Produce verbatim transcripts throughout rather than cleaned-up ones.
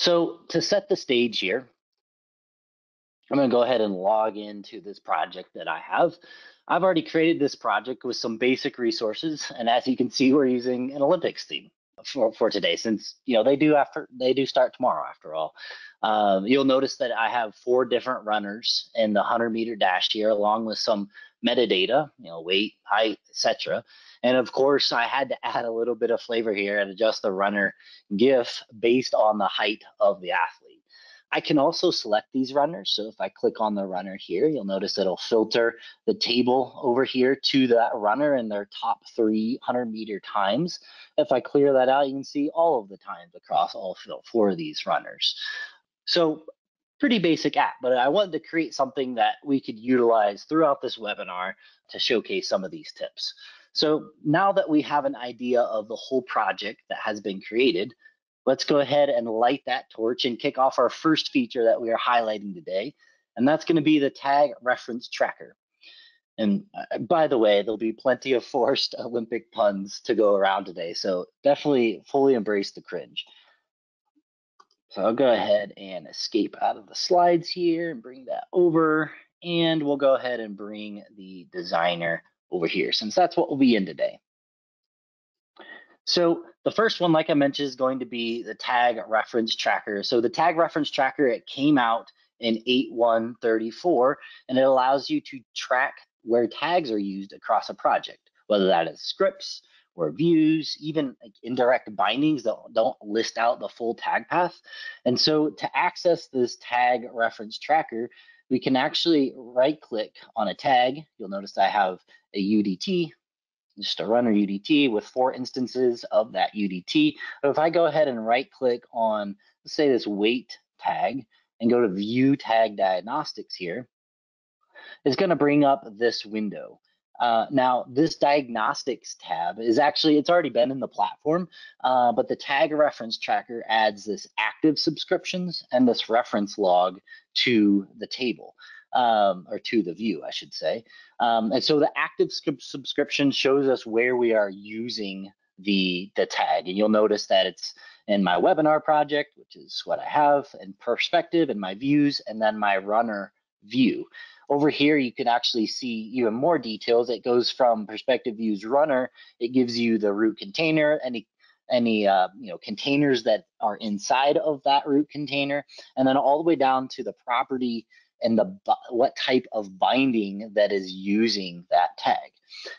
So to set the stage here, I'm going to go ahead and log into this project that I have. I've already created this project with some basic resources, and as you can see, we're using an Olympics theme for, for today, since you know they do after they do start tomorrow. After all, um, you'll notice that I have four different runners in the one hundred meter dash here, along with some metadata, you know, weight, height, et cetera. And of course, I had to add a little bit of flavor here and adjust the runner GIF based on the height of the athlete. I can also select these runners. So if I click on the runner here, you'll notice it'll filter the table over here to that runner and their top three hundred meter times. If I clear that out, you can see all of the times across all four of these runners. So pretty basic app, but I wanted to create something that we could utilize throughout this webinar to showcase some of these tips. So now that we have an idea of the whole project that has been created, let's go ahead and light that torch and kick off our first feature that we are highlighting today, and that's going to be the tag reference tracker. And by the way, there'll be plenty of forced Olympic puns to go around today, so definitely fully embrace the cringe. So I'll go ahead and escape out of the slides here and bring that over, and we'll go ahead and bring the designer over here, since that's what we'll be in today. So the first one, like I mentioned, is going to be the tag reference tracker. So the tag reference tracker, it came out in eight one thirty-four, and it allows you to track where tags are used across a project, whether that is scripts or views, even like indirect bindings that don't list out the full tag path. And so to access this tag reference tracker, we can actually right click on a tag. You'll notice I have a U D T, just a runner U D T with four instances of that U D T. But if I go ahead and right click on, let's say, this weight tag and go to view tag diagnostics here, it's going to bring up this window. Uh, now this diagnostics tab is actually, it's already been in the platform, uh, but the tag reference tracker adds this active subscriptions and this reference log to the table. Um, or to the view, I should say. Um, and so the active subscription shows us where we are using the, the tag. And you'll notice that it's in my webinar project, which is what I have, and perspective and my views, and then my runner view. Over here, you can actually see even more details. It goes from perspective, views, runner. It gives you the root container, any any uh, you know, containers that are inside of that root container, and then all the way down to the property and the what type of binding that is using that tag.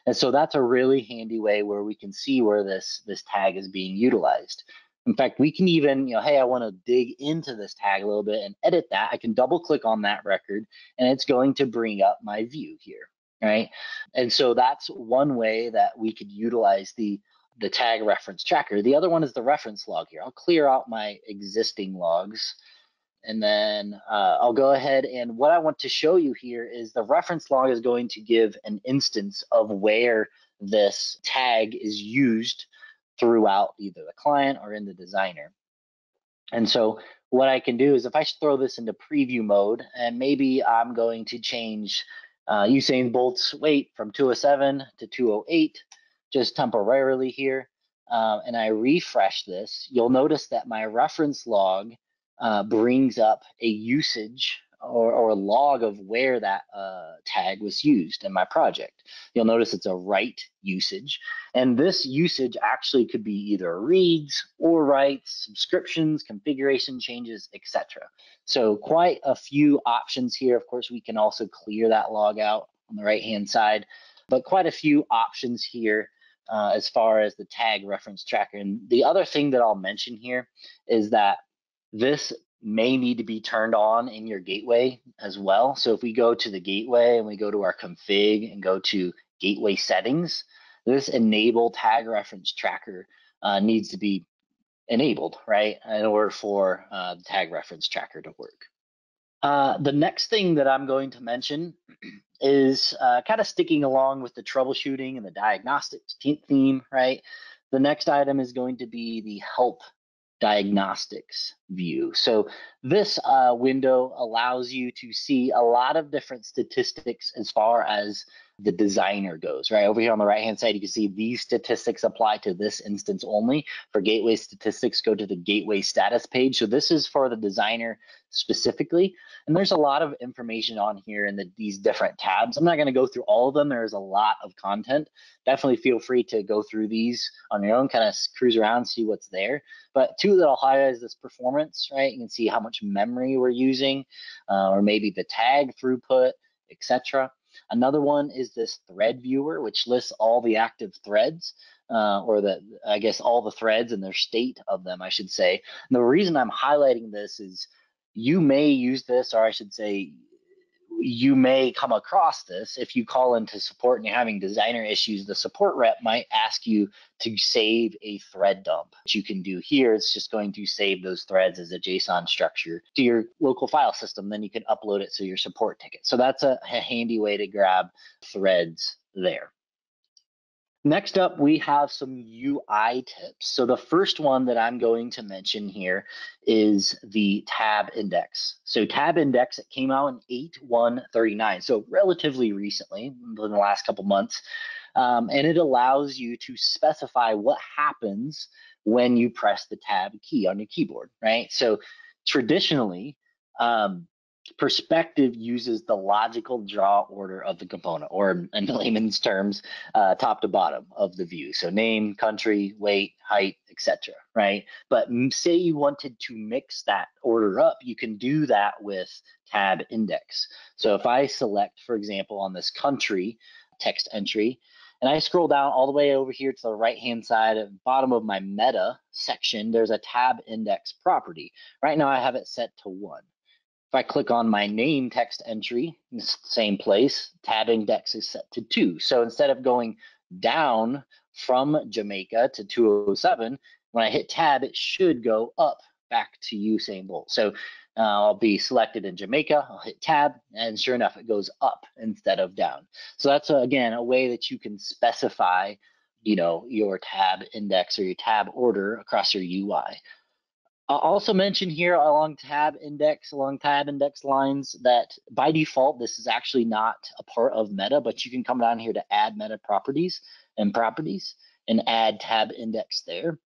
And so that's a really handy way where we can see where this, this tag is being utilized. In fact, we can even, you know, hey, I want to dig into this tag a little bit and edit that. I can double click on that record and it's going to bring up my view here, right? And so that's one way that we could utilize the, the tag reference tracker. The other one is the reference log here. I'll clear out my existing logs. And then uh, I'll go ahead, and what I want to show you here is the reference log is going to give an instance of where this tag is used throughout either the client or in the designer. And so what I can do is if I throw this into preview mode, and maybe I'm going to change uh, Usain Bolt's weight from two oh seven to two oh eight just temporarily here, uh, and I refresh this, you'll notice that my reference log Uh, brings up a usage or, or a log of where that uh, tag was used in my project. You'll notice it's a write usage, and this usage actually could be either reads or writes, subscriptions, configuration changes, et cetera. So quite a few options here. Of course, we can also clear that log out on the right-hand side, but quite a few options here uh, as far as the tag reference tracker. And the other thing that I'll mention here is that this may need to be turned on in your gateway as well. So if we go to the gateway and we go to our config and go to gateway settings, this enable tag reference tracker uh, needs to be enabled, right, in order for uh, the tag reference tracker to work. Uh, the next thing that I'm going to mention is uh, kind of sticking along with the troubleshooting and the diagnostics theme, right? The next item is going to be the help diagnostics view. So this uh, window allows you to see a lot of different statistics as far as the designer goes, right? Over here on the right hand side, you can see these statistics apply to this instance only. For gateway statistics, go to the gateway status page. So this is for the designer specifically. And there's a lot of information on here in the, these different tabs. I'm not going to go through all of them. There is a lot of content. Definitely feel free to go through these on your own, kind of cruise around, see what's there. But two that I'll highlight is this performance, right? You can see how much memory we're using, uh, or maybe the tag throughput, et cetera. Another one is this thread viewer, which lists all the active threads, uh, or the, I guess, all the threads and their state of them, I should say. And the reason I'm highlighting this is you may use this, or I should say, you may come across this if you call into support and you're having designer issues. The support rep might ask you to save a thread dump, which you can do here. It's just going to save those threads as a JSON structure to your local file system. Then you can upload it to your support ticket. So that's a, a handy way to grab threads there. Next up, we have some U I tips. So the first one that I'm going to mention here is the tab index. So tab index, it came out in eight one thirty-nine, so relatively recently, in the last couple months, um, and it allows you to specify what happens when you press the tab key on your keyboard, right? So traditionally, um, Perspective uses the logical draw order of the component, or in layman's terms, uh, top to bottom of the view. So name, country, weight, height, et cetera. Right? But say you wanted to mix that order up, you can do that with tab index. So if I select, for example, on this country text entry, and I scroll down all the way over here to the right-hand side at the bottom of my meta section, there's a tab index property. Right now I have it set to one. If I click on my name text entry, in the same place, tab index is set to two. So instead of going down from Jamaica to two oh seven, when I hit tab, it should go up back to Usain Bolt. So uh, I'll be selected in Jamaica, I'll hit tab, and sure enough, it goes up instead of down. So that's, a, again, a way that you can specify, you know, your tab index or your tab order across your U I. I'll also mention here along tab index, along tab index lines, that by default, this is actually not a part of meta, but you can come down here to add meta properties and properties and add tab index there.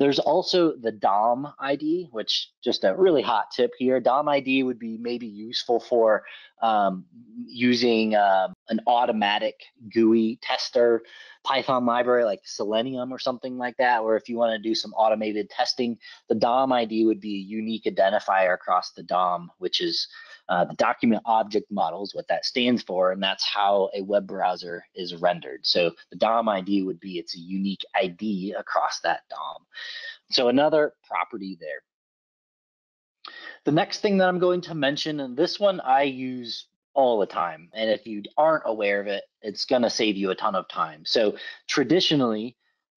There's also the D O M I D, which just a really hot tip here. D O M I D would be maybe useful for um, using um, an automatic G U I tester Python library like Selenium or something like that, or if you want to do some automated testing. The D O M I D would be a unique identifier across the D O M, which is uh, the document object model is what that stands for, and that's how a web browser is rendered. So the D O M I D would be, it's a unique I D across that D O M. So another property there. The next thing that I'm going to mention, and this one I use all the time, and if you aren't aware of it, it's going to save you a ton of time. So traditionally,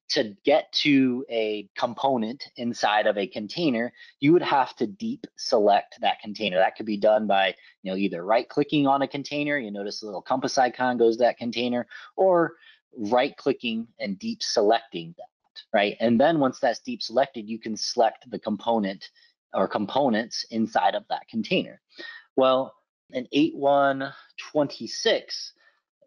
to get to a component inside of a container, you would have to deep select that container. That could be done by, you know, either right clicking on a container, you notice the little compass icon goes to that container, or right clicking and deep selecting that, right? And then once that's deep selected, you can select the component or components inside of that container. Well, in eight one twenty-six,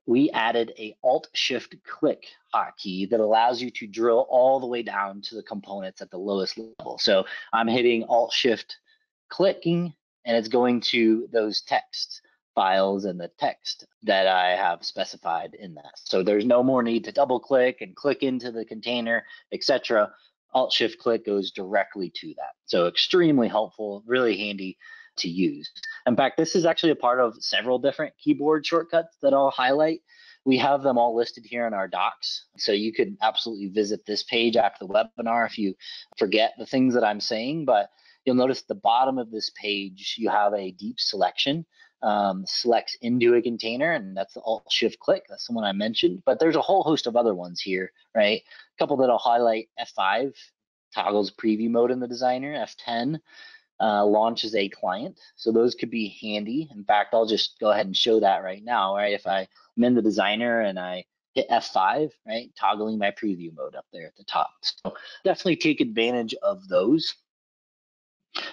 we added a Alt-Shift-Click hotkey that allows you to drill all the way down to the components at the lowest level. So I'm hitting Alt-Shift-Clicking, and it's going to those text files and the text that I have specified in that. So there's no more need to double-click and click into the container, et cetera. Alt-Shift-Click goes directly to that. So extremely helpful, really handy to use. In fact, this is actually a part of several different keyboard shortcuts that I'll highlight. We have them all listed here in our docs, so you could absolutely visit this page after the webinar if you forget the things that I'm saying, but you'll notice at the bottom of this page, you have a deep selection, um, selects into a container, and that's the Alt-Shift-Click, that's the one I mentioned, but there's a whole host of other ones here, right? A couple that I'll highlight, F five, toggles preview mode in the designer, F ten, Uh, launches a client. So those could be handy. In fact, I'll just go ahead and show that right now, right? If I'm in the designer and I hit F five, right? Toggling my preview mode up there at the top. So definitely take advantage of those.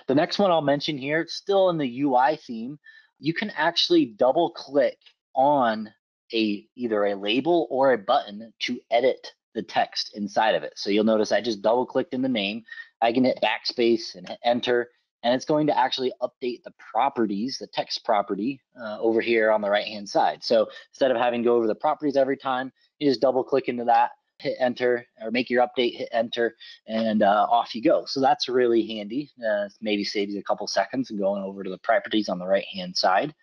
The next one I'll mention here, it's still in the U I theme. You can actually double click on a either a label or a button to edit the text inside of it. So you'll notice I just double clicked in the name. I can hit backspace and hit enter, and it's going to actually update the properties, the text property uh, over here on the right hand side. So instead of having to go over the properties every time, you just double click into that, hit enter, or make your update, hit enter, and uh, off you go. So that's really handy. Uh, maybe saves you a couple seconds and going over to the properties on the right hand side.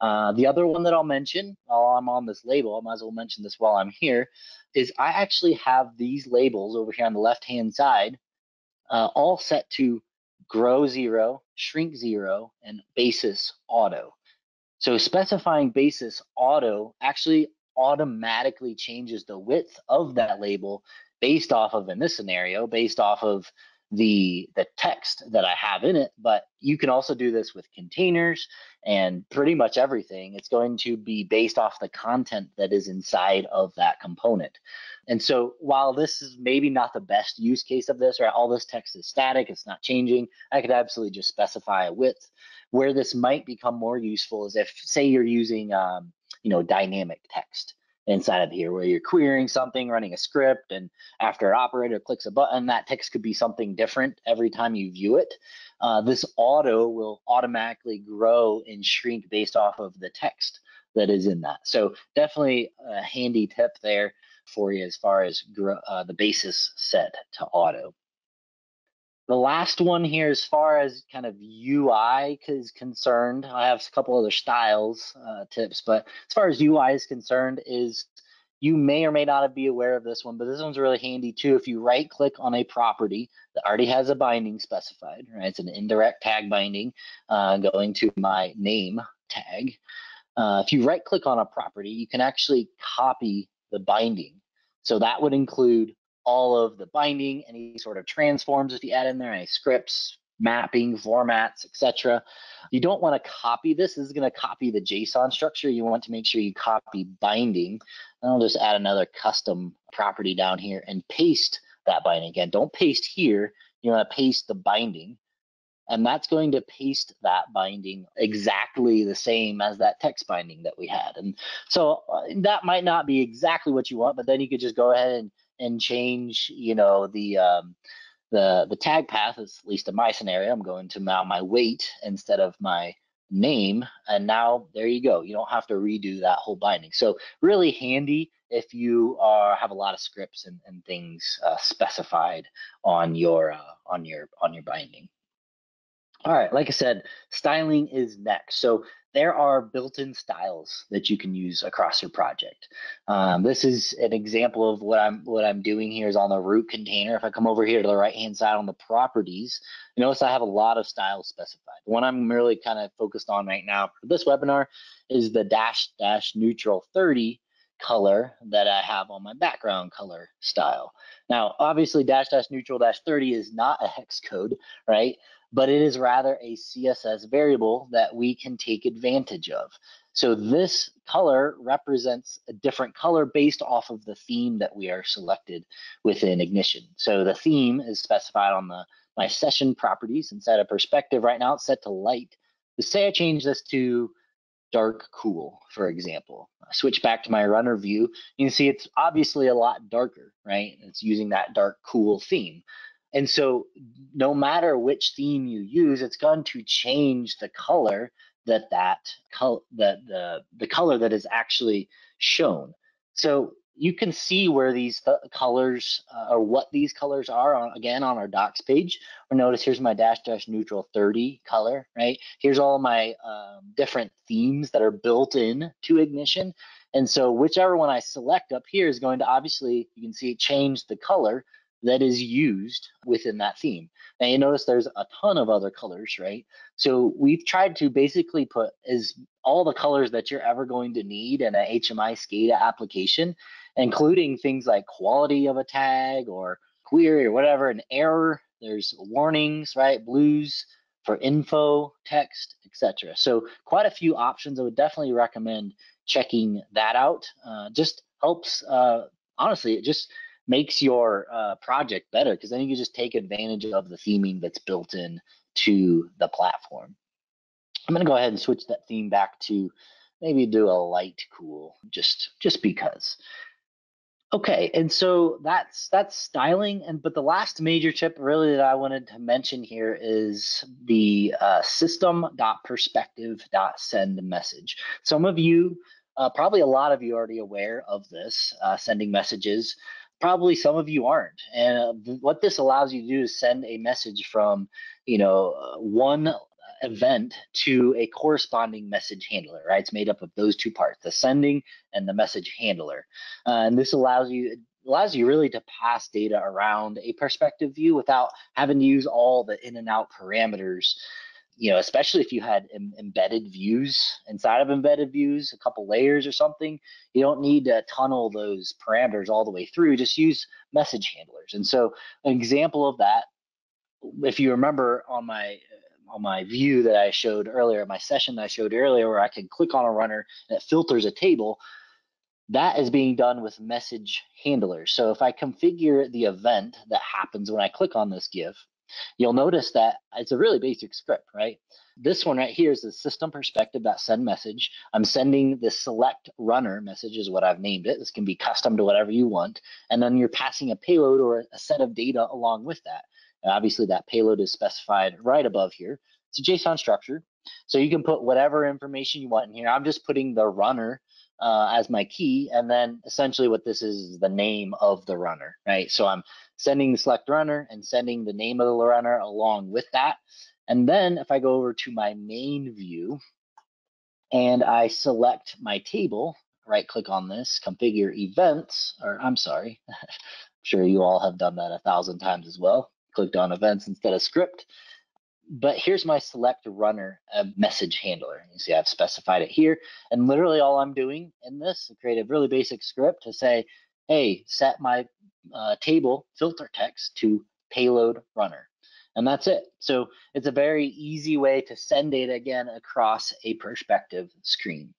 Uh, the other one that I'll mention while I'm on this label, I might as well mention this while I'm here, is I actually have these labels over here on the left-hand side uh, all set to grow zero, shrink zero, and basis auto. So specifying basis auto actually automatically changes the width of that label based off of, in this scenario, based off of the the text that I have in it, but you can also do this with containers and pretty much everything. It's going to be based off the content that is inside of that component. And so while this is maybe not the best use case of this, right, all this text is static, it's not changing, I could absolutely just specify a width. Where this might become more useful is if, say, you're using um, you know, dynamic text inside of here, where you're querying something, running a script, and after an operator clicks a button, that text could be something different every time you view it. Uh, this auto will automatically grow and shrink based off of the text that is in that. So definitely a handy tip there for you as far as grow, uh, the basis set to auto. The last one here, as far as kind of U I is concerned, I have a couple other styles uh, tips, but as far as U I is concerned, is you may or may not be aware of this one, but this one's really handy too. If you right click on a property that already has a binding specified, right? It's an indirect tag binding, uh, going to my name tag. Uh, if you right click on a property, you can actually copy the binding. So that would include all of the binding, any sort of transforms if you add in there, any scripts, mapping, formats, et cetera. You don't want to copy this. This is going to copy the JSON structure. You want to make sure you copy binding. And I'll just add another custom property down here and paste that binding. Again, don't paste here. You want to paste the binding. And that's going to paste that binding exactly the same as that text binding that we had. And so that might not be exactly what you want, but then you could just go ahead and and change, you know, the um, the the tag path. At least in my scenario, I'm going to now my weight instead of my name, and now there you go. You don't have to redo that whole binding. So really handy if you are have a lot of scripts and, and things uh, specified on your uh, on your on your binding. All right, like I said, styling is next. So there are built-in styles that you can use across your project. Um, this is an example of what I'm what I'm doing here is on the root container. If I come over here to the right-hand side on the properties, you notice I have a lot of styles specified. The one I'm really kind of focused on right now for this webinar is the dash dash neutral thirty color that I have on my background color style. Now, obviously, dash dash neutral dash thirty is not a hex code, right? But it is rather a C S S variable that we can take advantage of. So this color represents a different color based off of the theme that we are selected within Ignition. So the theme is specified on the my session properties inside of Perspective. Right now it's set to light. Let's say I change this to dark cool, for example. I switch back to my runner view. You can see it's obviously a lot darker, right? It's using that dark cool theme. And so no matter which theme you use, it's going to change the color that that col that the, the color that is actually shown. So you can see where these th colors uh, or what these colors are on, again, on our docs page. Or notice here's my dash dash neutral thirty color, right? Here's all my um, different themes that are built in to Ignition. And so whichever one I select up here is going to obviously, you can see it changed the color that is used within that theme. Now you notice there's a ton of other colors, right? So we've tried to basically put is all the colors that you're ever going to need in a H M I SCADA application, including things like quality of a tag or query or whatever, an error, there's warnings, right? Blues for info, text, et cetera. So quite a few options. I would definitely recommend checking that out. Uh, just helps, uh, honestly, it just, makes your uh, project better, because then you can just take advantage of the theming that's built in to the platform. I'm going to go ahead and switch that theme back to maybe do a light cool just just because. Okay, and so that's that's styling. And but the last major tip really that I wanted to mention here is the uh, system dot perspective dot send message. Some of you, uh, probably a lot of you, already aware of this, uh, sending messages. Probably some of you aren't. And uh, th what this allows you to do is send a message from, you know, uh, one event to a corresponding message handler, right? It's made up of those two parts, the sending and the message handler. Uh, and this allows you, allows you really to pass data around a perspective view without having to use all the in and out parameters, you know, especially if you had em embedded views inside of embedded views, a couple layers or something. You don't need to tunnel those parameters all the way through, just use message handlers. And so an example of that, if you remember on my on my view that I showed earlier, my session that I showed earlier, where I can click on a runner and it filters a table, that is being done with message handlers. So if I configure the event that happens when I click on this GIF, you'll notice that it's a really basic script, right? This one right here is the system perspective that send message. I'm sending the select runner message is what I've named it. This can be custom to whatever you want. And then you're passing a payload or a set of data along with that. And obviously that payload is specified right above here. It's a JSON structure. So you can put whatever information you want in here. I'm just putting the runner uh, as my key. And then essentially what this is is the name of the runner, right? So I'm sending the select runner and sending the name of the runner along with that. And then if I go over to my main view and I select my table, right click on this, configure events, or I'm sorry, I'm sure you all have done that a thousand times as well. Clicked on events instead of script. But here's my select runner uh, message handler. You see, I've specified it here. And literally all I'm doing in this is create a really basic script to say, hey, set my uh, table filter text to payload runner. And that's it. So it's a very easy way to send data again across a perspective screen.